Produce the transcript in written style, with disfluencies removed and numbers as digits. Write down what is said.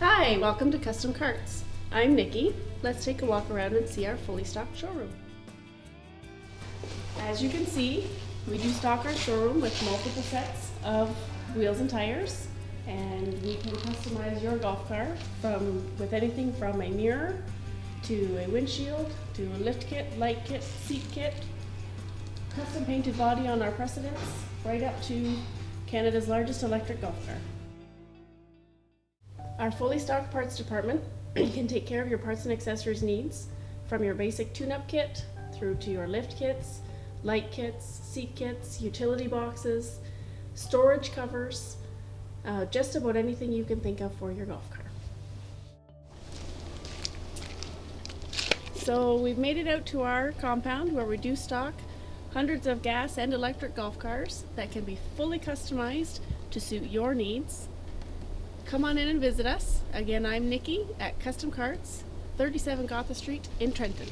Hi, welcome to Custom Carts. I'm Nikki. Let's take a walk around and see our fully stocked showroom. As you can see, we do stock our showroom with multiple sets of wheels and tires, and you can customize your golf car with anything from a mirror to a windshield to a lift kit, light kit, seat kit, custom painted body on our Precedence, right up to Canada's largest electric golf car. Our fully stocked parts department can take care of your parts and accessories needs, from your basic tune-up kit through to your lift kits, light kits, seat kits, utility boxes, storage covers, just about anything you can think of for your golf car. So we've made it out to our compound where we do stock hundreds of gas and electric golf cars that can be fully customized to suit your needs. Come on in and visit us. Again, I'm Nikki at Custom Carts, 37 Gotha Street in Trenton.